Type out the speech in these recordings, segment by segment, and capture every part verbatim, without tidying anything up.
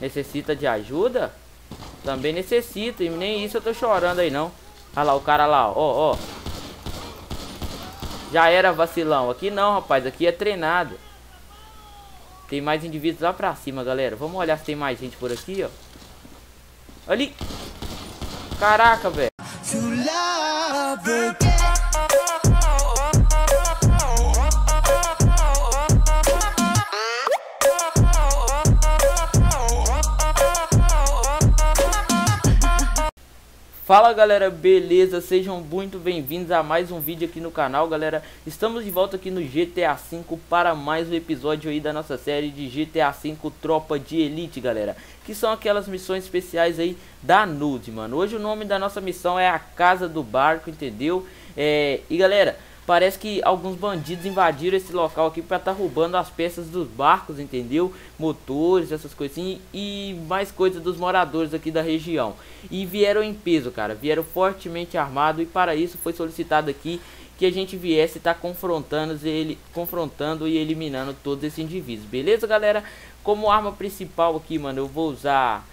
Necessita de ajuda? Também necessita. E nem isso eu tô chorando aí, não. Olha lá o cara lá, ó, ó. Já era, vacilão. Aqui não, rapaz. Aqui é treinado. Tem mais indivíduos lá pra cima, galera. Vamos olhar se tem mais gente por aqui, ó. Ali. Caraca, velho. Fala galera, beleza? Sejam muito bem-vindos a mais um vídeo aqui no canal, galera. Estamos de volta aqui no GTA cinco para mais um episódio aí da nossa série de GTA cinco Tropa de Elite, galera. Que são aquelas missões especiais aí da Nude, mano. Hoje o nome da nossa missão é a Casa do Barco, entendeu? É... E galera, parece que alguns bandidos invadiram esse local aqui pra tá roubando as peças dos barcos, entendeu? Motores, essas coisinhas e mais coisas dos moradores aqui da região. E vieram em peso, cara. Vieram fortemente armados e para isso foi solicitado aqui que a gente viesse estar tá confrontando, ele, confrontando e eliminando todos esses indivíduos. Beleza, galera? Como arma principal aqui, mano, eu vou usar...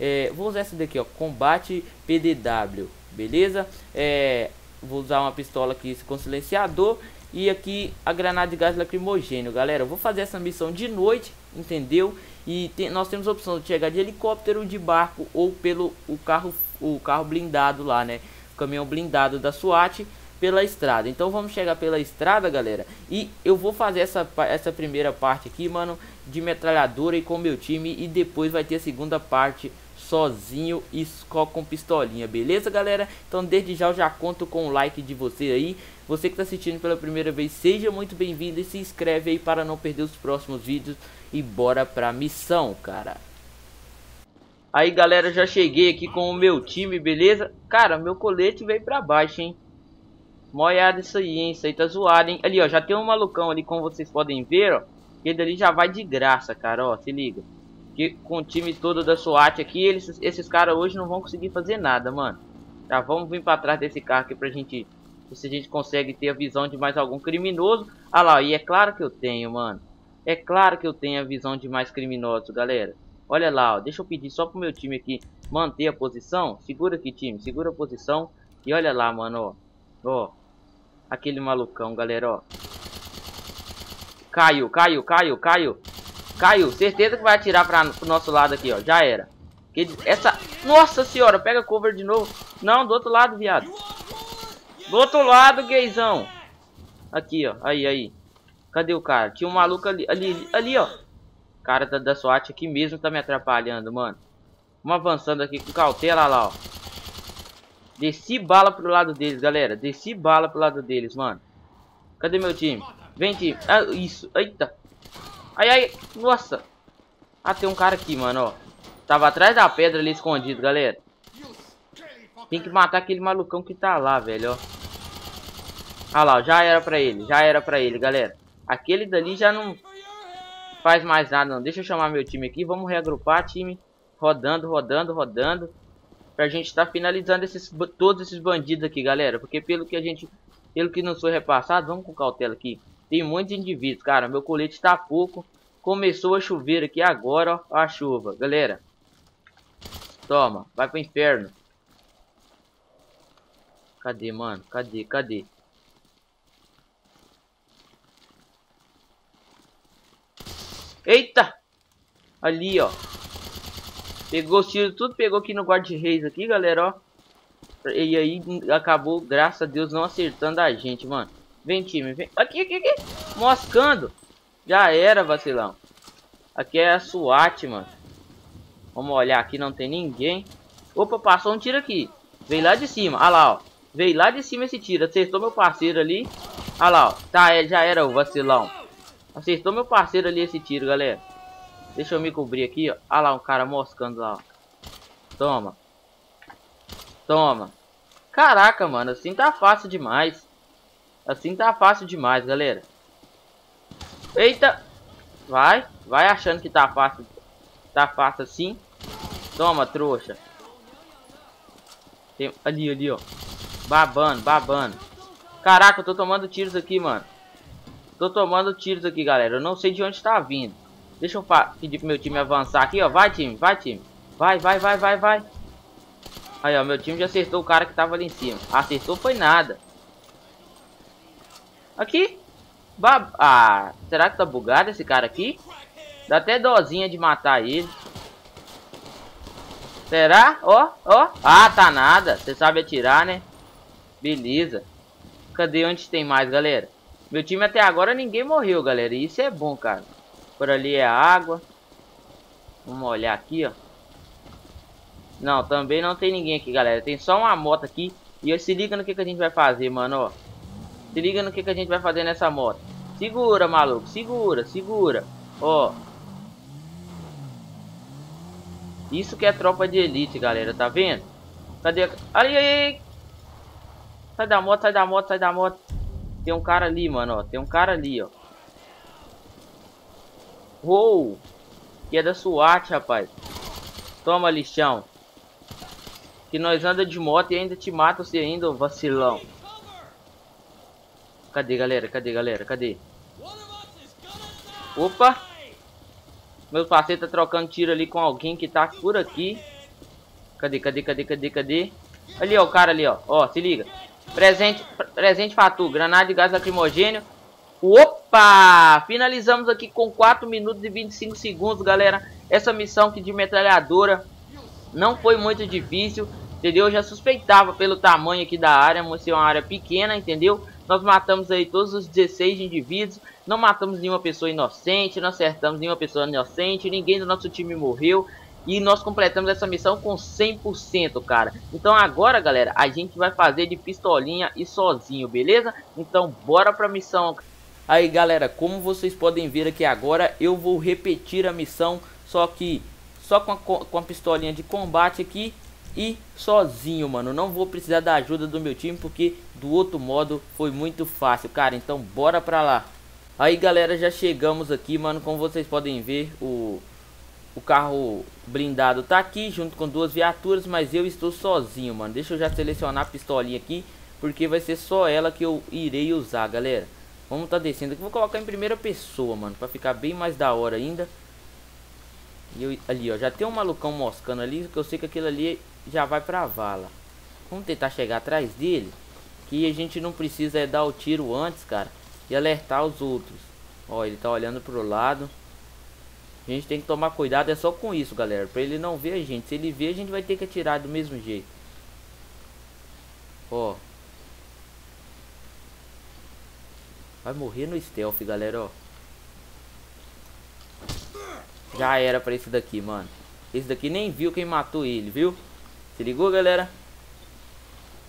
É, vou usar essa daqui, ó. Combate P D W. Beleza? É... Vou usar uma pistola aqui com silenciador. E aqui a granada de gás lacrimogênio. Galera, eu vou fazer essa missão de noite, entendeu? E tem, nós temos a opção de chegar de helicóptero, de barco ou pelo o carro, o carro blindado lá, né? O caminhão blindado da SWAT pela estrada. Então vamos chegar pela estrada, galera. E eu vou fazer essa, essa primeira parte aqui, mano, de metralhadora e com meu time. E depois vai ter a segunda parte sozinho e só com pistolinha, beleza, galera? Então desde já eu já conto com o like de você aí. Você que tá assistindo pela primeira vez, seja muito bem-vindo e se inscreve aí para não perder os próximos vídeos. E bora pra missão, cara. Aí, galera, já cheguei aqui com o meu time, beleza? Cara, meu colete veio pra baixo, hein? Moiada isso aí, hein? Isso aí tá zoado, hein? Ali, ó, já tem um malucão ali, como vocês podem ver, ó. Ele ali já vai de graça, cara, ó, se liga. Que com o time todo da SWAT aqui, eles, esses caras hoje não vão conseguir fazer nada, mano. Tá, vamos vir pra trás desse carro aqui pra gente... Se a gente consegue ter a visão de mais algum criminoso. Ah lá, e é claro que eu tenho, mano. É claro que eu tenho a visão de mais criminosos, galera. Olha lá, ó. Deixa eu pedir só pro meu time aqui manter a posição. Segura aqui, time. Segura a posição. E olha lá, mano, ó. Ó. Aquele malucão, galera, ó. Caiu, caiu, caiu, caiu. Caiu, certeza que vai atirar para o nosso lado aqui, ó. Já era. Essa... Nossa senhora, pega cover de novo. Não, do outro lado, viado. Do outro lado, gaysão. Aqui, ó. Aí, aí. Cadê o cara? Tinha um maluco ali, ali, ali, ó. O cara da, da SWAT aqui mesmo tá me atrapalhando, mano. Vamos avançando aqui com cautela, lá, ó. Desci bala pro lado deles, galera. Desci bala pro lado deles, mano. Cadê meu time? Vem, time. Ah, isso. Eita. Ai, ai, nossa. Ah, tem um cara aqui, mano, ó. Tava atrás da pedra ali escondido, galera. Tem que matar aquele malucão que tá lá, velho, ó. Ah lá, já era pra ele, já era pra ele, galera. Aquele dali já não faz mais nada, não. Deixa eu chamar meu time aqui, vamos reagrupar, time. Rodando, rodando, rodando. Pra gente tá finalizando esses, todos esses bandidos aqui, galera. Porque pelo que a gente, pelo que não foi repassado, vamos com cautela aqui. Tem muitos indivíduos, cara. Meu colete tá pouco. Começou a chover aqui agora, ó. A chuva, galera. Toma, vai pro inferno. Cadê, mano? Cadê, cadê? Eita! Ali, ó. Pegou os tiros, tudo pegou aqui no guarda-reis aqui, galera, ó. E aí, acabou, graças a Deus, não acertando a gente, mano. Vem, time, vem. Aqui, aqui, aqui. Moscando. Já era, vacilão. Aqui é a SWAT, mano. Vamos olhar aqui, não tem ninguém. Opa, passou um tiro aqui. Veio lá de cima. Ah lá, ó. Veio lá de cima esse tiro. Acertou meu parceiro ali. Ah lá, ó. Tá, é, já era, o vacilão. Acertou meu parceiro ali esse tiro, galera. Deixa eu me cobrir aqui, ó. Ah lá, um cara moscando lá, ó. Toma. Toma. Caraca, mano. Assim tá fácil demais. Assim tá fácil demais, galera. Eita. Vai, vai achando que tá fácil. Tá fácil assim. Toma, trouxa. Tem... Ali, ali, ó. Babando, babando. Caraca, eu tô tomando tiros aqui, mano. Tô tomando tiros aqui, galera. Eu não sei de onde tá vindo. Deixa eu pedir pro meu time avançar aqui, ó. Vai, time, vai, time. Vai, vai, vai, vai, vai. Aí, ó, meu time já acertou o cara que tava ali em cima. Acertou foi nada. Aqui. Ah, será que tá bugado esse cara aqui? Dá até dozinha de matar ele. Será? Ó, ó. Ah, tá nada. Você sabe atirar, né? Beleza. Cadê onde tem mais, galera? Meu time até agora ninguém morreu, galera. E isso é bom, cara. Por ali é água. Vamos olhar aqui, ó. Não, também não tem ninguém aqui, galera. Tem só uma moto aqui. E se liga no que, que a gente vai fazer, mano, ó. Se liga no que, que a gente vai fazer nessa moto. Segura, maluco. Segura, segura. Ó. Isso que é tropa de elite, galera. Tá vendo? Cadê? Ai, ai, sai da moto, sai da moto, sai da moto. Tem um cara ali, mano, ó. Tem um cara ali, ó. Uou! Que é da SWAT, rapaz. Toma, lixão. Que nós anda de moto e ainda te mata você ainda, ô vacilão. Cadê, galera? Cadê, galera? Cadê? Opa! Meu parceiro tá trocando tiro ali com alguém que tá por aqui. Cadê, cadê, cadê, cadê, cadê? Ali, ó, o cara ali, ó. Ó, se liga. Presente, presente Fatu. Granada de gás lacrimogênio. Opa! Finalizamos aqui com quatro minutos e vinte e cinco segundos, galera. Essa missão aqui de metralhadora não foi muito difícil, entendeu? Eu já suspeitava pelo tamanho aqui da área, ser uma área pequena, entendeu? Nós matamos aí todos os dezesseis indivíduos, não matamos nenhuma pessoa inocente, não acertamos nenhuma pessoa inocente, ninguém do nosso time morreu. E nós completamos essa missão com cem por cento, cara. Então agora, galera, a gente vai fazer de pistolinha e sozinho, beleza? Então bora pra missão. Aí, galera, como vocês podem ver aqui agora, eu vou repetir a missão, só que só com a, com a pistolinha de combate aqui e sozinho, mano. Não vou precisar da ajuda do meu time, porque do outro modo foi muito fácil, cara. Então bora pra lá. Aí, galera, já chegamos aqui, mano. Como vocês podem ver, o... O carro blindado tá aqui, junto com duas viaturas, mas eu estou sozinho, mano. Deixa eu já selecionar a pistolinha aqui, porque vai ser só ela que eu irei usar, galera. Vamos tá descendo aqui, vou colocar em primeira pessoa, mano, pra ficar bem mais da hora ainda. E eu, ali, ó, já tem um malucão moscando ali, que eu sei que aquilo ali já vai pra vala. Vamos tentar chegar atrás dele, que a gente não precisa é dar o tiro antes, cara, e alertar os outros. Ó, ele tá olhando pro lado. A gente tem que tomar cuidado, é só com isso, galera, pra ele não ver a gente. Se ele ver, a gente vai ter que atirar do mesmo jeito. Ó. Vai morrer no stealth, galera, ó. Já era pra esse daqui, mano. Esse daqui nem viu quem matou ele, viu? Se ligou, galera?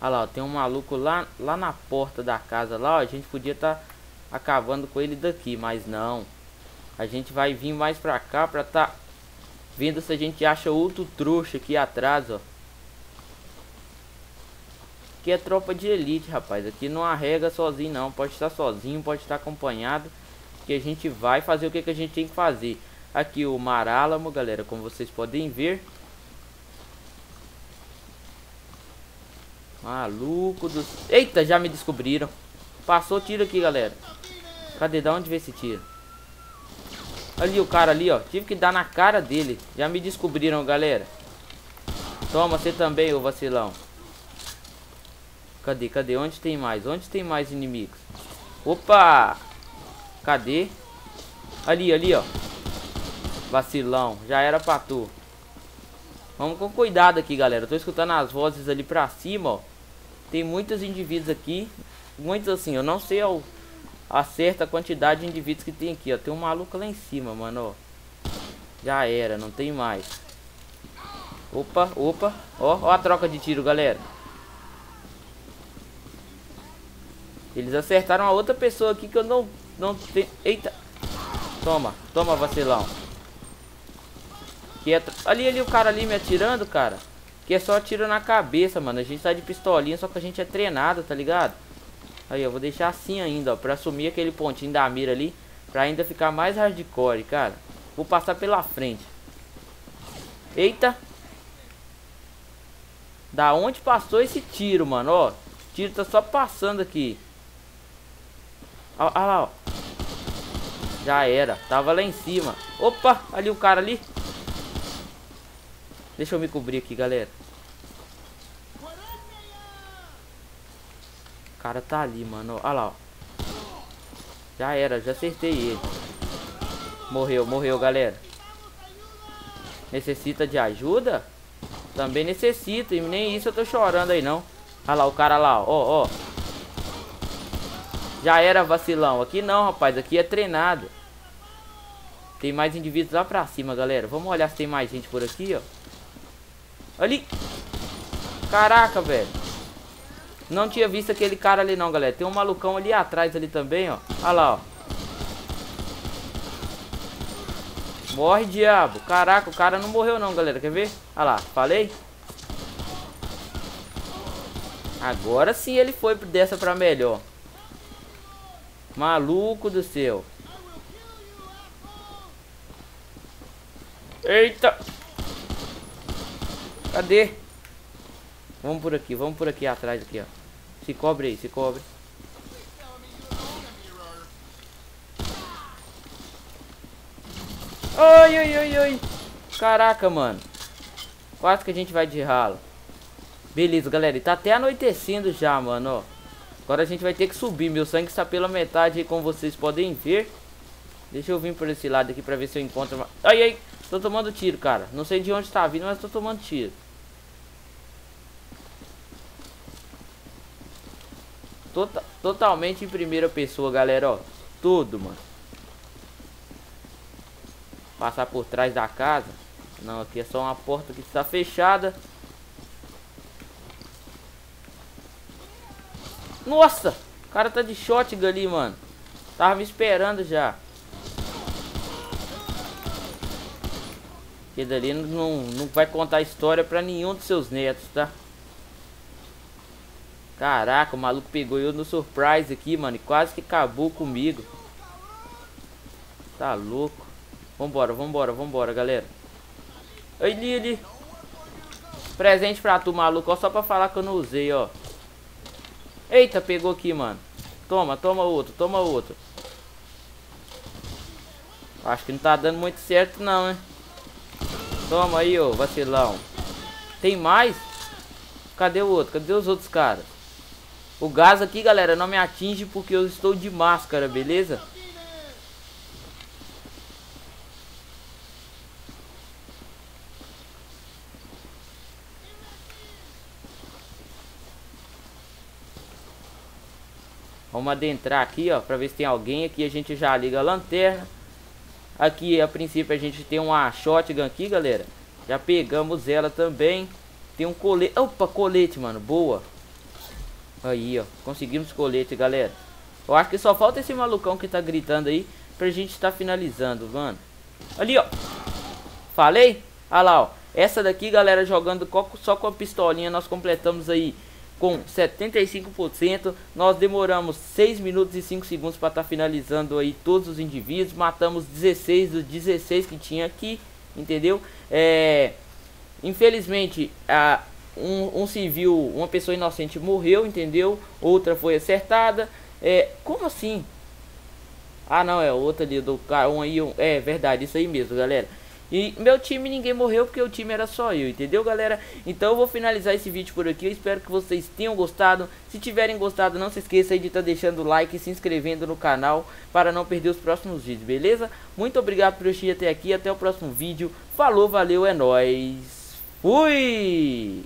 Olha lá, ó, tem um maluco lá, lá na porta da casa lá, ó. A gente podia tá acabando com ele daqui, mas não. A gente vai vir mais pra cá pra tá vendo se a gente acha outro trouxa aqui atrás, ó. Aqui é tropa de elite, rapaz. Aqui não arrega sozinho, não. Pode estar sozinho, pode estar acompanhado. Que a gente vai fazer o que, que a gente tem que fazer. Aqui o marálamo, galera, como vocês podem ver. Maluco dos... Eita, já me descobriram. Passou tiro aqui, galera. Cadê? Da onde veio esse tiro? Ali o cara ali, ó. Tive que dar na cara dele. Já me descobriram, galera. Toma, você também, ô vacilão. Cadê? Cadê? Onde tem mais? Onde tem mais inimigos? Opa! Cadê? Ali, ali, ó. Vacilão. Já era pra tu. Vamos com cuidado aqui, galera. Eu tô escutando as vozes ali pra cima, ó. Tem muitos indivíduos aqui. Muitos assim, eu não sei ao... a certa quantidade de indivíduos que tem aqui, ó. Tem um maluco lá em cima, mano, ó. Já era, não tem mais. Opa, opa. Ó, ó a troca de tiro, galera. Eles acertaram a outra pessoa aqui que eu não... não tenho... Eita. Toma, toma, vacilão. Que é... Ali, ali, o cara ali me atirando, cara. Que é só tiro na cabeça, mano. A gente tá de pistolinha, só que a gente é treinado, tá ligado? Aí, eu vou deixar assim ainda, ó, pra assumir aquele pontinho da mira ali, pra ainda ficar mais hardcore, cara. Vou passar pela frente. Eita! Da onde passou esse tiro, mano, ó. O tiro tá só passando aqui. Ó, ó lá, ó. Já era, tava lá em cima. Opa, ali o cara ali. Deixa eu me cobrir aqui, galera. O cara tá ali, mano. Olha lá, ó. Já era, já acertei ele. Morreu, morreu, galera. Necessita de ajuda? Também necessita. E nem isso eu tô chorando aí, não. Olha lá o cara lá, ó, ó. Já era, vacilão. Aqui não, rapaz. Aqui é treinado. Tem mais indivíduos lá pra cima, galera. Vamos olhar se tem mais gente por aqui, ó. Ali. Caraca, velho. Não tinha visto aquele cara ali não, galera. Tem um malucão ali atrás ali também, ó. Olha lá, ó. Morre, diabo. Caraca, o cara não morreu não, galera. Quer ver? Olha lá, falei. Agora sim ele foi dessa pra melhor. Maluco do céu. Eita. Cadê? Vamos por aqui, vamos por aqui atrás aqui, ó. Se cobre aí, se cobre. Oi, oi, oi, oi. Caraca, mano. Quase que a gente vai de ralo. Beleza, galera. E tá até anoitecendo já, mano, ó. Agora a gente vai ter que subir. Meu sangue está pela metade aí, como vocês podem ver. Deixa eu vir por esse lado aqui pra ver se eu encontro uma... Ai, ai. Tô tomando tiro, cara. Não sei de onde tá vindo, mas tô tomando tiro. Total... Totalmente em primeira pessoa, galera, ó. Tudo, mano. Passar por trás da casa. Não, aqui é só uma porta que está fechada. Nossa! O cara tá de shotgun ali, mano. Tava me esperando já. Aquele ali não, não vai contar história pra nenhum dos seus netos, tá? Caraca, o maluco pegou eu no surprise aqui, mano. E quase que acabou comigo. Tá louco. Vambora, vambora, vambora, galera. Ai, Lili. Presente pra tu, maluco. Ó, só pra falar que eu não usei, ó. Eita, pegou aqui, mano. Toma, toma outro, toma outro. Acho que não tá dando muito certo, não, hein. Toma aí, ô, vacilão. Tem mais? Cadê o outro? Cadê os outros caras? O gás aqui, galera, não me atinge porque eu estou de máscara, beleza? Vamos adentrar aqui, ó, pra ver se tem alguém. Aqui a gente já liga a lanterna. Aqui, a princípio, a gente tem uma shotgun aqui, galera. Já pegamos ela também. Tem um colete. Opa, colete, mano. Boa. Aí, ó. Conseguimos colete, galera. Eu acho que só falta esse malucão que tá gritando aí pra gente tá finalizando, mano. Ali, ó. Falei? Olha lá, ó. Essa daqui, galera, jogando só com a pistolinha, nós completamos aí com setenta e cinco por cento, nós demoramos seis minutos e cinco segundos para estar tá finalizando aí todos os indivíduos. Matamos dezesseis dos dezesseis que tinha aqui, entendeu? É, infelizmente, a, um, um civil, uma pessoa inocente morreu, entendeu? Outra foi acertada. É, como assim? Ah, não, é outra ali do cara. Um aí, um, é verdade, isso aí mesmo, galera. E meu time ninguém morreu porque o time era só eu, entendeu, galera? Então eu vou finalizar esse vídeo por aqui. Eu espero que vocês tenham gostado. Se tiverem gostado, não se esqueça aí de estar tá deixando o like e se inscrevendo no canal para não perder os próximos vídeos, beleza? Muito obrigado por assistir até aqui. Até o próximo vídeo. Falou, valeu, é nóis. Fui!